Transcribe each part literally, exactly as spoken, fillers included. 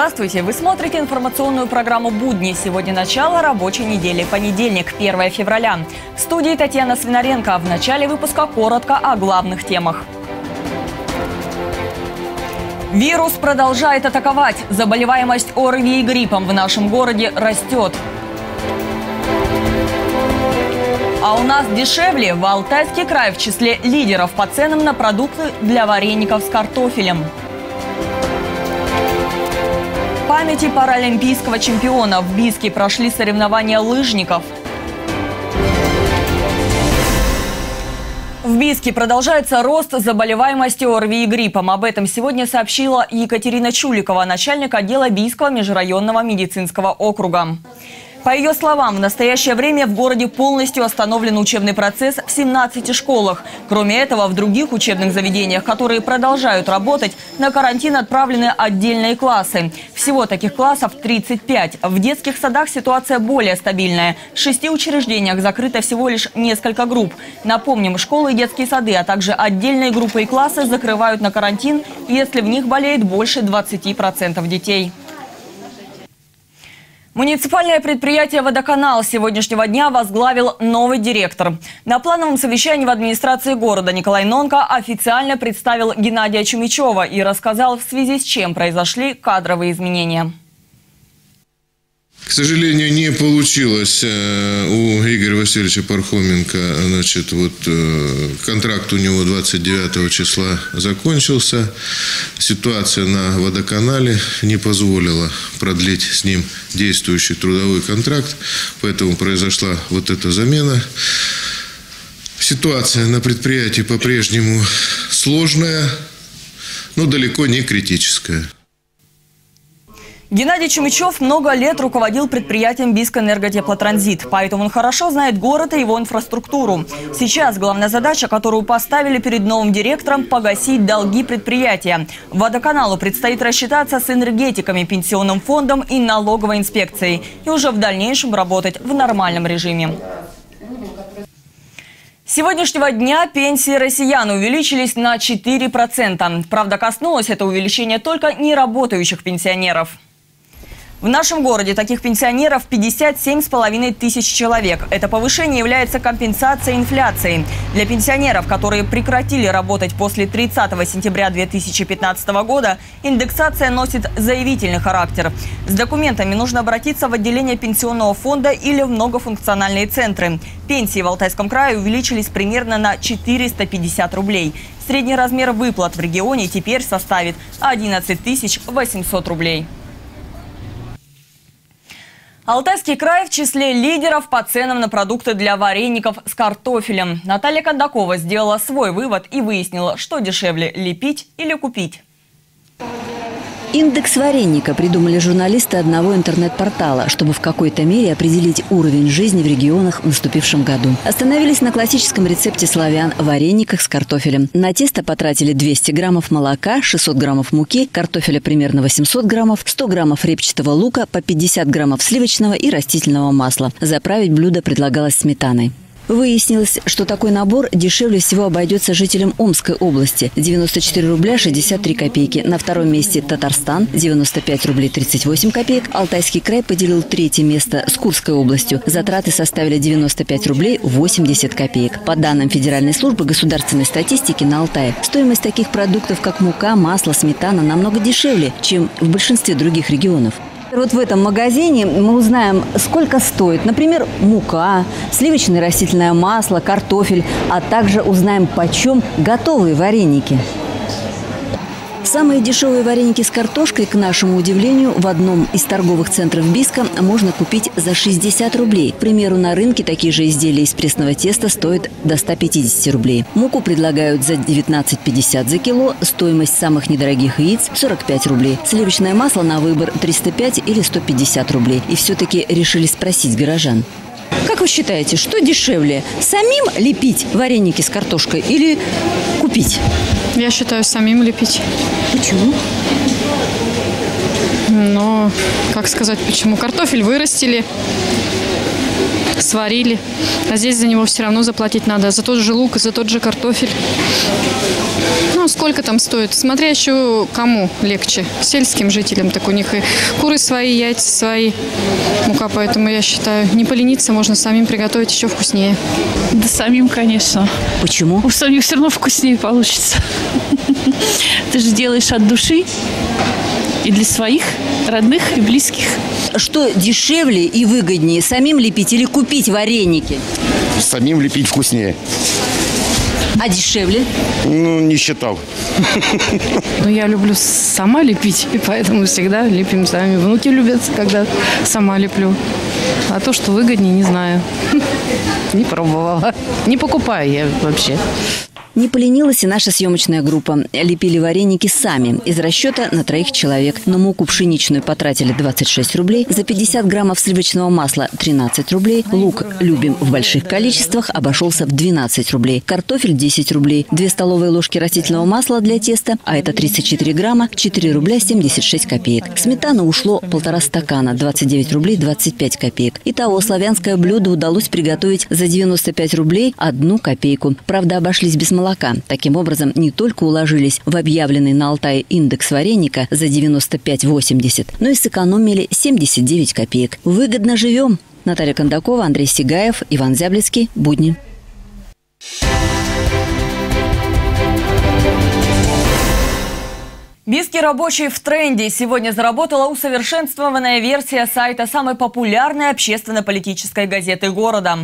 Здравствуйте! Вы смотрите информационную программу «Будни». Сегодня начало рабочей недели. Понедельник, первое февраля. В студии Татьяна Свинаренко. В начале выпуска коротко о главных темах. Вирус продолжает атаковать. Заболеваемость ОРВИ и гриппом в нашем городе растет. А у нас дешевле. В Алтайский край в числе лидеров по ценам на продукты для вареников с картофелем. В памяти паралимпийского чемпиона в Бийске прошли соревнования лыжников. В Бийске продолжается рост заболеваемости ОРВИ и гриппом. Об этом сегодня сообщила Екатерина Чуликова, начальник отдела Бийского межрайонного медицинского округа. По ее словам, в настоящее время в городе полностью остановлен учебный процесс в семнадцати школах. Кроме этого, в других учебных заведениях, которые продолжают работать, на карантин отправлены отдельные классы. Всего таких классов тридцать пять. В детских садах ситуация более стабильная. В шести учреждениях закрыто всего лишь несколько групп. Напомним, школы и детские сады, а также отдельные группы и классы закрывают на карантин, если в них болеет больше двадцати процентов детей. Муниципальное предприятие «Водоканал» с сегодняшнего дня возглавил новый директор. На плановом совещании в администрации города Николай Нонко официально представил Геннадия Чумичева и рассказал, в связи с чем произошли кадровые изменения. К сожалению, не получилось у Игоря Васильевича Пархоменко. Значит, вот, контракт у него двадцать девятого числа закончился. Ситуация на водоканале не позволила продлить с ним действующий трудовой контракт. Поэтому произошла вот эта замена. Ситуация на предприятии по-прежнему сложная, но далеко не критическая. Геннадий Чумичев много лет руководил предприятием «Бискоэнерготеплотранзит», поэтому он хорошо знает город и его инфраструктуру. Сейчас главная задача, которую поставили перед новым директором – погасить долги предприятия. Водоканалу предстоит рассчитаться с энергетиками, пенсионным фондом и налоговой инспекцией и уже в дальнейшем работать в нормальном режиме. С сегодняшнего дня пенсии россиян увеличились на четыре процента. Правда, коснулось это увеличение только неработающих пенсионеров. В нашем городе таких пенсионеров пятьдесят семь с половиной тысяч человек. Это повышение является компенсацией инфляции. Для пенсионеров, которые прекратили работать после тридцатого сентября две тысячи пятнадцатого года, индексация носит заявительный характер. С документами нужно обратиться в отделение пенсионного фонда или в многофункциональные центры. Пенсии в Алтайском крае увеличились примерно на четыреста пятьдесят рублей. Средний размер выплат в регионе теперь составит одиннадцать тысяч восемьсот рублей. Алтайский край в числе лидеров по ценам на продукты для вареников с картофелем. Наталья Кондакова сделала свой вывод и выяснила, что дешевле – лепить или купить. Индекс вареника придумали журналисты одного интернет-портала, чтобы в какой-то мере определить уровень жизни в регионах в наступившем году. Остановились на классическом рецепте славян – варениках с картофелем. На тесто потратили двести граммов молока, шестьсот граммов муки, картофеля примерно восемьсот граммов, сто граммов репчатого лука, по пятьдесят граммов сливочного и растительного масла. Заправить блюдо предлагалось сметаной. Выяснилось, что такой набор дешевле всего обойдется жителям Омской области – девяносто четыре рубля шестьдесят три копейки. На втором месте Татарстан – девяносто пять рублей тридцать восемь копеек. Алтайский край поделил третье место с Курской областью. Затраты составили девяносто пять рублей восемьдесят копеек. По данным Федеральной службы государственной статистики на Алтае, стоимость таких продуктов, как мука, масло, сметана, намного дешевле, чем в большинстве других регионов. Вот в этом магазине мы узнаем, сколько стоит, например, мука, сливочное растительное масло, картофель, а также узнаем, почем готовые вареники. Самые дешевые вареники с картошкой, к нашему удивлению, в одном из торговых центров Бийска можно купить за шестьдесят рублей. К примеру, на рынке такие же изделия из пресного теста стоят до ста пятидесяти рублей. Муку предлагают за девятнадцать пятьдесят за кило, стоимость самых недорогих яиц – сорок пять рублей. Сливочное масло на выбор – триста пять или сто пятьдесят рублей. И все-таки решили спросить горожан. Как вы считаете, что дешевле – самим лепить вареники с картошкой или купить? Я считаю, самим лепить. Почему? Ну, как сказать, почему? Картофель вырастили, сварили. А здесь за него все равно заплатить надо. За тот же лук, за тот же картофель. Ну, сколько там стоит? Смотря еще кому легче. Сельским жителям, так у них и куры свои, яйца свои, мука. Поэтому я считаю, не полениться, можно самим приготовить еще вкуснее. Да самим, конечно. Почему? У самих все равно вкуснее получится. Ты же делаешь от души. И для своих, родных и близких. Что дешевле и выгоднее, самим лепить или купить вареники? Самим лепить вкуснее. А дешевле? Ну, не считал. Ну, я люблю сама лепить, и поэтому всегда лепим сами. Внуки любят, когда сама леплю. А то, что выгоднее, не знаю. Не пробовала. Не покупаю я вообще. Не поленилась и наша съемочная группа. Лепили вареники сами, из расчета на троих человек. На муку пшеничную потратили двадцать шесть рублей, за пятьдесят граммов сливочного масла – тринадцать рублей, лук любим в больших количествах обошелся в двенадцать рублей, картофель – десять рублей, две столовые ложки растительного масла для теста, а это тридцать четыре грамма, четыре рубля семьдесят шесть копеек. Сметана ушло полтора стакана, двадцать девять рублей двадцать пять копеек. Итого славянское блюдо удалось приготовить за девяносто пять рублей одну копейку. Правда, обошлись без молока. Таким образом, не только уложились в объявленный на Алтае индекс вареника за девяносто пять восемьдесят, но и сэкономили семьдесят девять копеек. Выгодно живем. Наталья Кондакова, Андрей Сигаев, Иван Зяблевский. Будни. Бийский Рабочий в тренде. Сегодня заработала усовершенствованная версия сайта самой популярной общественно-политической газеты города.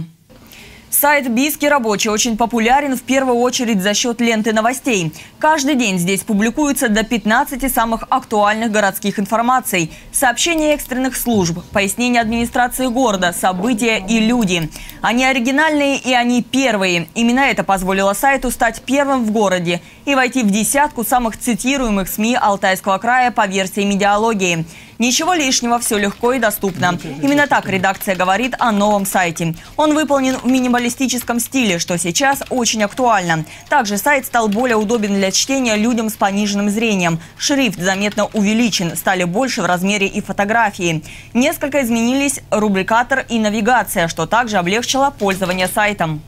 Сайт «Бийский Рабочий» очень популярен в первую очередь за счет ленты новостей. Каждый день здесь публикуется до пятнадцати самых актуальных городских информаций, сообщения экстренных служб, пояснения администрации города, события и люди. Они оригинальные и они первые. Именно это позволило сайту стать первым в городе и войти в десятку самых цитируемых СМИ Алтайского края по версии «Медиалогии». Ничего лишнего, все легко и доступно. Именно так редакция говорит о новом сайте. Он выполнен в минималистическом стиле, что сейчас очень актуально. Также сайт стал более удобен для чтения людям с пониженным зрением. Шрифт заметно увеличен, стали больше в размере и фотографии. Несколько изменились рубрикатор и навигация, что также облегчило пользование сайтом.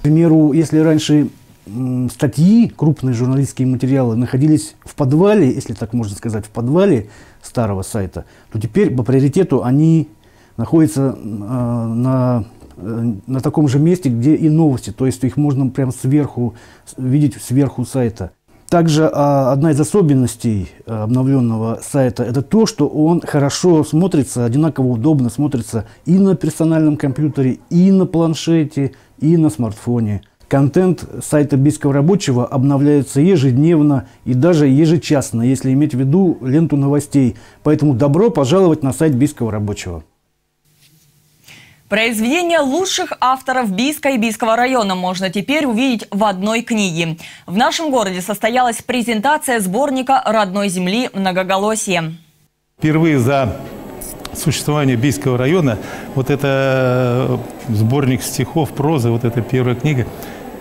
К примеру, если раньше статьи, крупные журналистские материалы находились в подвале, если так можно сказать, в подвале старого сайта, то теперь по приоритету они находятся э, на, э, на таком же месте, где и новости. То есть их можно прям сверху, видеть сверху сайта. Также э, одна из особенностей э, обновленного сайта – это то, что он хорошо смотрится, одинаково удобно смотрится и на персональном компьютере, и на планшете, и на смартфоне. Контент сайта «Бийского Рабочего» обновляется ежедневно и даже ежечасно, если иметь в виду ленту новостей. Поэтому добро пожаловать на сайт «Бийского Рабочего». Произведения лучших авторов Бийска и Бийского района можно теперь увидеть в одной книге. В нашем городе состоялась презентация сборника «Родной земли многоголосия». Впервые за существование Бийского района вот это сборник стихов, прозы, вот эта первая книга.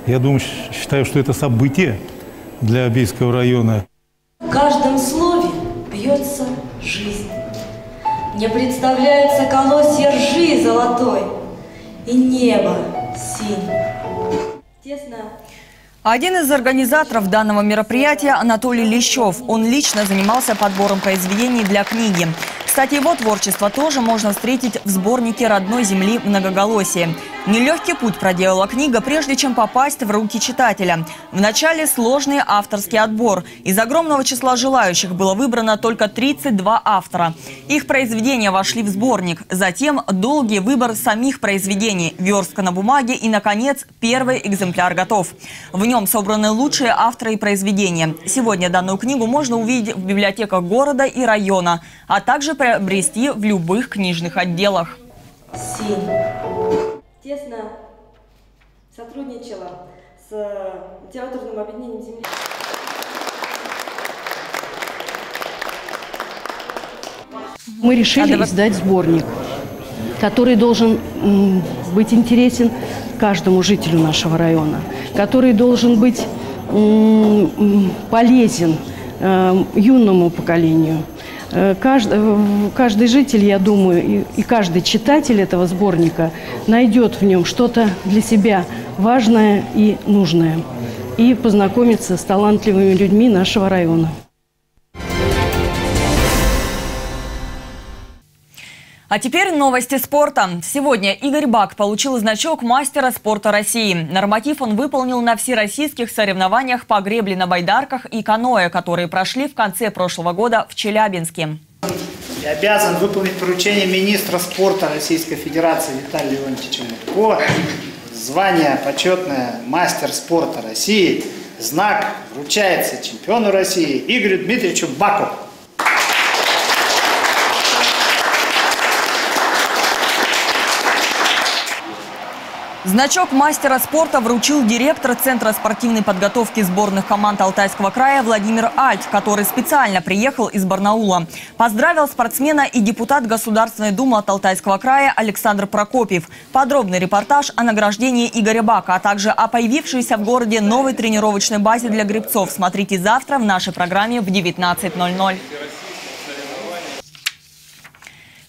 Я думаю, считаю, что это событие для Бийского района. В каждом слове бьется жизнь. Мне представляется колосья ржи золотой и небо синее. Тесно. Один из организаторов данного мероприятия Анатолий Лещев. Он лично занимался подбором произведений для книги. Кстати, его творчество тоже можно встретить в сборнике «Родной земли многоголосия». Нелегкий путь проделала книга, прежде чем попасть в руки читателя. Вначале сложный авторский отбор. Из огромного числа желающих было выбрано только тридцать два автора. Их произведения вошли в сборник. Затем долгий выбор самих произведений, верстка на бумаге и, наконец, первый экземпляр готов. В нем собраны лучшие авторы и произведения. Сегодня данную книгу можно увидеть в библиотеках города и района, а также произведения обрести в любых книжных отделах. Синь тесно сотрудничала с литературным объединением земли. Мы решили Надо... издать сборник, который должен быть интересен каждому жителю нашего района, который должен быть полезен юному поколению. Каждый, каждый житель, я думаю, и каждый читатель этого сборника найдет в нем что-то для себя важное и нужное и познакомится с талантливыми людьми нашего района. А теперь новости спорта. Сегодня Игорь Бак получил значок мастера спорта России. Норматив он выполнил на всероссийских соревнованиях по гребле на байдарках и каноэ, которые прошли в конце прошлого года в Челябинске. Я обязан выполнить поручение министра спорта Российской Федерации Виталия Леонтьевича Муткова. Звание почетное мастер спорта России. Знак вручается чемпиону России Игорю Дмитриевичу Баку. Значок мастера спорта вручил директор Центра спортивной подготовки сборных команд Алтайского края Владимир Альт, который специально приехал из Барнаула. Поздравил спортсмена и депутат Государственной Думы от Алтайского края Александр Прокопьев. Подробный репортаж о награждении Игоря Бака, а также о появившейся в городе новой тренировочной базе для гребцов смотрите завтра в нашей программе в девятнадцать ноль ноль.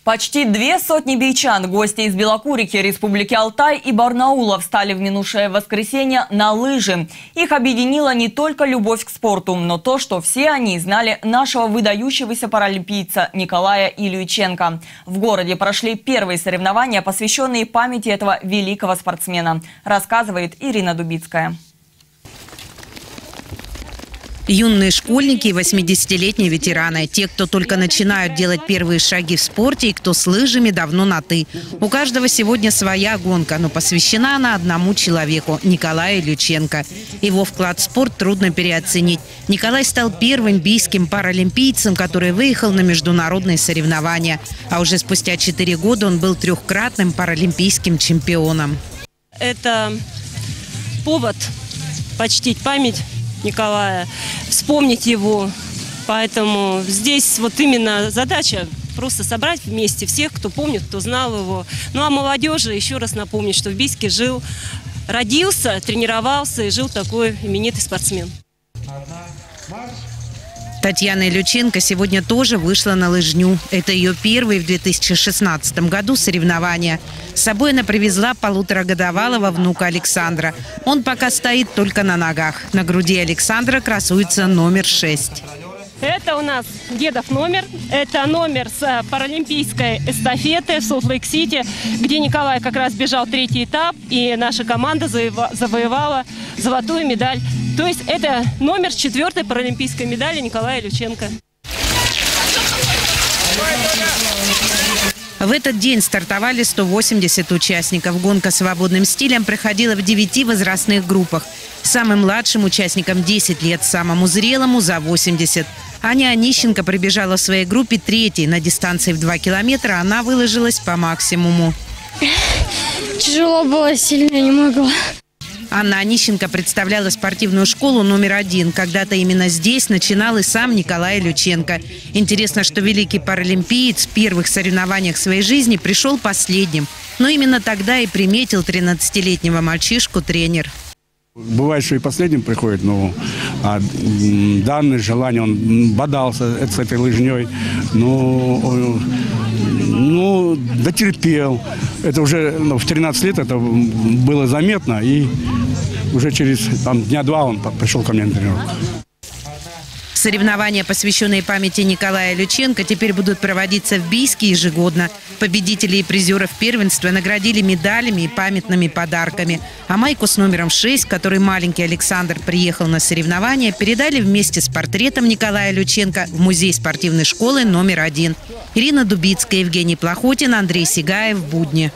Почти две сотни бийчан, гости из Белокурики, Республики Алтай и Барнаула, встали в минувшее воскресенье на лыжи. Их объединила не только любовь к спорту, но то, что все они знали нашего выдающегося паралимпийца Николая Ильюченко. В городе прошли первые соревнования, посвященные памяти этого великого спортсмена, рассказывает Ирина Дубицкая. Юные школьники и восьмидесятилетние ветераны. Те, кто только начинают делать первые шаги в спорте и кто с лыжами давно на «ты». У каждого сегодня своя гонка, но посвящена она одному человеку – Николаю Ильюченко. Его вклад в спорт трудно переоценить. Николай стал первым бийским паралимпийцем, который выехал на международные соревнования. А уже спустя четыре года он был трехкратным паралимпийским чемпионом. Это повод почтить память Николая, вспомнить его. Поэтому здесь вот именно задача просто собрать вместе всех, кто помнит, кто знал его. Ну а молодежи еще раз напомнить, что в Бийске жил, родился, тренировался и жил такой именитый спортсмен. Татьяна Ильюченко сегодня тоже вышла на лыжню. Это ее первые в две тысячи шестнадцатом году соревнования. С собой она привезла полуторагодовалого внука Александра. Он пока стоит только на ногах. На груди Александра красуется номер шесть. Это у нас дедов номер. Это номер с паралимпийской эстафеты в Солт-Лейк-Сити, где Николай как раз бежал третий этап, и наша команда завоевала золотую медаль. То есть это номер с четвертой паралимпийской медали Николая Ильюченко. В этот день стартовали сто восемьдесят участников. Гонка свободным стилем проходила в девяти возрастных группах. Самым младшим участникам десять лет, самому зрелому за восемьдесят. Анна Онищенко пробежала в своей группе третьей. На дистанции в два километра она выложилась по максимуму. Тяжело было, сильно не могла. Анна Онищенко представляла спортивную школу номер один. Когда-то именно здесь начинал и сам Николай Ильюченко. Интересно, что великий паралимпиец в первых соревнованиях своей жизни пришел последним. Но именно тогда и приметил тринадцатилетнего мальчишку тренер. Бывает, что и последним приходит, но а данное желание, он бодался с этой лыжней, но, ну, дотерпел. Это уже ну, в тринадцать лет это было заметно, и уже через там, дня два он пришел ко мне на тренировку. Соревнования, посвященные памяти Николая Ильюченко, теперь будут проводиться в Бийске ежегодно. Победителей и призеров первенства наградили медалями и памятными подарками. А майку с номером шесть, который маленький Александр приехал на соревнования, передали вместе с портретом Николая Ильюченко в музей спортивной школы номер один. Ирина Дубицкая, Евгений Плохотин, Андрей Сигаев, «Будни».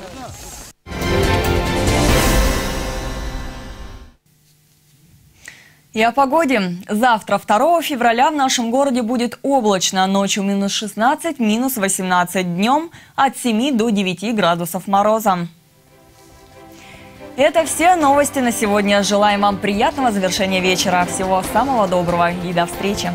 И о погоде. Завтра, второго февраля, в нашем городе будет облачно. Ночью минус шестнадцать, минус восемнадцать. Днем от семи до девяти градусов мороза. Это все новости на сегодня. Желаем вам приятного завершения вечера. Всего самого доброго и до встречи.